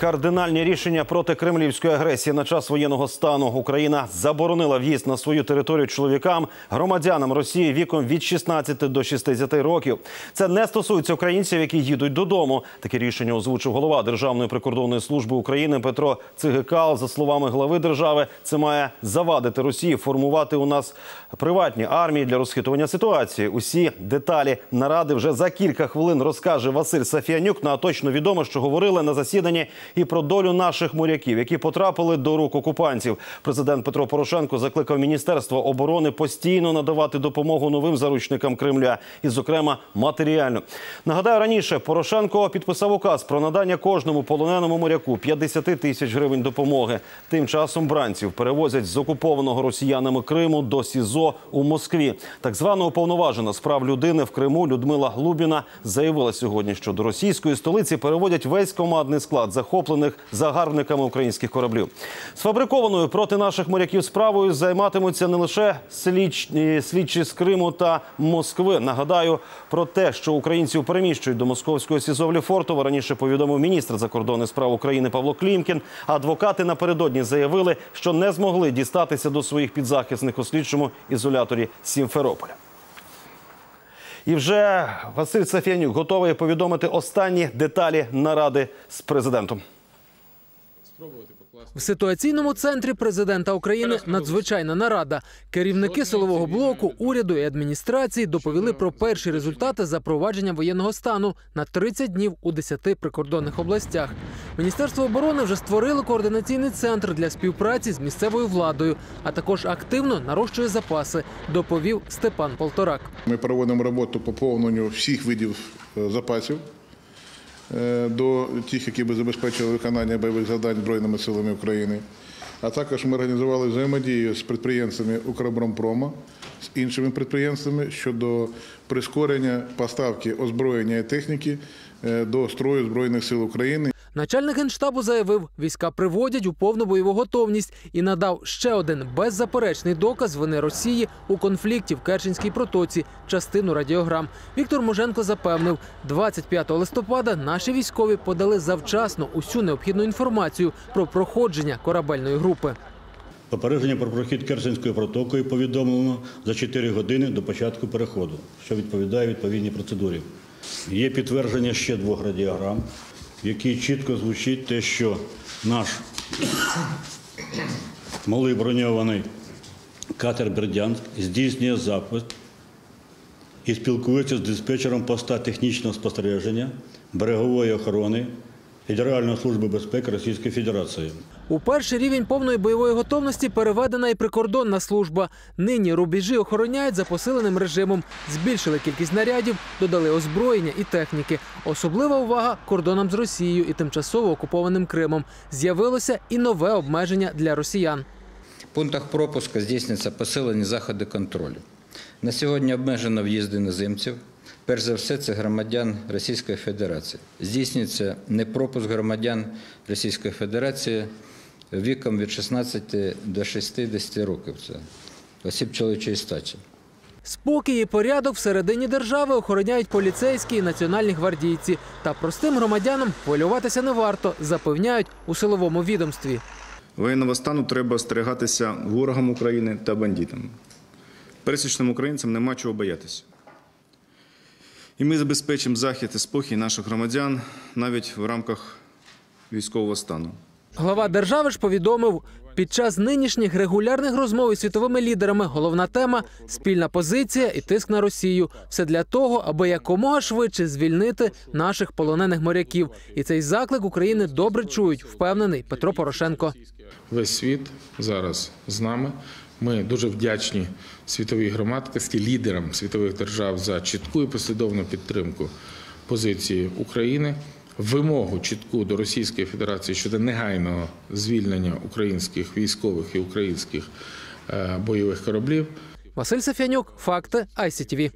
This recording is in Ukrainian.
кардинальні рішення проти кремлівської агресії на час воєнного стану. Україна заборонила в'їзд на свою територію чоловікам, громадянам Росії віком від 16 до 60 років. Це не стосується українців, які їдуть додому. Таке рішення озвучив голова Державної прикордонної служби України Петро Цигикал. За словами глави держави, це має завадити Росії формувати у нас приватні армії для розхитування ситуації. Усі деталі наради вже за кілька хвилин розкаже Василь Сафянюк. На точно відомо, що говорили на засіданні і про долю наших моряків, які потрапили до рук окупантів. Президент Петро Порошенко закликав Міністерство оборони постійно надавати допомогу новим заручникам Кремля, і, зокрема, матеріальну. Нагадаю, раніше Порошенко підписав указ про надання кожному полоненому моряку 50 000 гривень допомоги. Тим часом бранців перевозять з окупованого росіянами Криму до СІЗО у Москві. Так звана уповноважена з прав людини в Криму Людмила Лубіна заявила сьогодні, що до російської столиці переводять весь командний склад захоплених загарбниками українських кораблів. Сфабрикованою проти наших моряків справою займатимуться не лише слідчі з Криму та Москви. Нагадаю про те, що українців переміщують до московського СІЗО в Лефортово. Раніше повідомив міністр закордонних справ України Павло Клімкін. Адвокати напередодні заявили, що не змогли дістатися до своїх підзахисних у слідчому ізоляторі Сімферополя. І вже Василь Сафянюк готовий повідомити останні деталі наради з президентом. В ситуаційному центрі президента України надзвичайна нарада. Керівники силового блоку, уряду і адміністрації доповіли про перші результати запровадження воєнного стану на 30 днів у 10 прикордонних областях. Міністерство оборони вже створило координаційний центр для співпраці з місцевою владою, а також активно нарощує запаси, доповів Степан Полторак. Ми проводимо роботу по поповненню всіх видів запасів до тих, які би забезпечили виконання бойових завдань Збройними силами України. А також ми організували взаємодію з підприємствами «Укроборонпрома», з іншими підприємствами щодо прискорення поставки озброєння і техніки до строю Збройних сил України. Начальник Генштабу заявив, війська приводять у повну бойову готовність і надав ще один беззаперечний доказ вини Росії у конфлікті в Керченській протоці, частину радіограм. Віктор Муженко запевнив, 25 листопада наші військові подали завчасно усю необхідну інформацію про проходження корабельної групи. Попередження про прохід Керченською протокою повідомлено за 4 години до початку переходу, що відповідає відповідній процедурі. Є підтвердження ще 2 радіограм, в якій чітко звучить те, що наш малий броньований катер «Бердянськ» здійснює запис і спілкується з диспетчером поста технічного спостереження, берегової охорони Федеральної служби безпеки Російської Федерації. У перший рівень повної бойової готовності переведена і прикордонна служба. Нині рубежі охороняють за посиленим режимом. Збільшили кількість нарядів, додали озброєння і техніки. Особлива увага кордонам з Росією і тимчасово окупованим Кримом. З'явилося і нове обмеження для росіян. В пунктах пропуску здійснюються посилені заходи контролю. На сьогодні обмежено в'їзди іноземців. Перш за все, це громадян Російської Федерації. Здійснюється непропуск громадян Російської Федерації віком від 16 до 60 років. Це осіб чоловічої статі. Спокій і порядок всередині держави охороняють поліцейські і національні гвардійці. Та простим громадянам хвилюватися не варто, запевняють у силовому відомстві. Воєнного стану треба остерігатися ворогам України та бандитам. Пересічним українцям нема чого боятися. І ми забезпечимо захист і спокій наших громадян навіть в рамках військового стану. Глава держави ж повідомив, під час нинішніх регулярних розмов із світовими лідерами головна тема – спільна позиція і тиск на Росію. Все для того, аби якомога швидше звільнити наших полонених моряків. І цей заклик України добре чують, впевнений Петро Порошенко. Весь світ зараз з нами. Ми дуже вдячні світовій громадськості, лідерам світових держав за чітку і послідовну підтримку позиції України, вимогу чітку до Російської Федерації щодо негайного звільнення українських військових і українських бойових кораблів. Василь Сафянюк, Факти, ICTV.